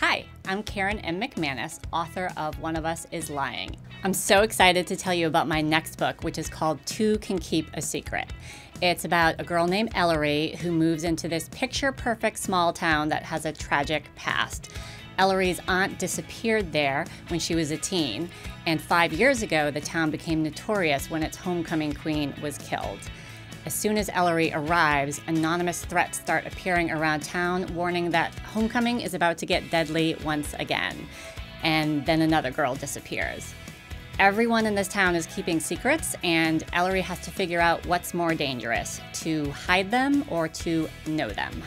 Hi, I'm Karen M. McManus, author of One of Us is Lying. I'm so excited to tell you about my next book, which is called Two Can Keep a Secret. It's about a girl named Ellery who moves into this picture-perfect small town that has a tragic past. Ellery's aunt disappeared there when she was a teen, and 5 years ago, the town became notorious when its homecoming queen was killed. As soon as Ellery arrives, anonymous threats start appearing around town, warning that homecoming is about to get deadly once again. And then another girl disappears. Everyone in this town is keeping secrets, and Ellery has to figure out what's more dangerous, to hide them or to know them.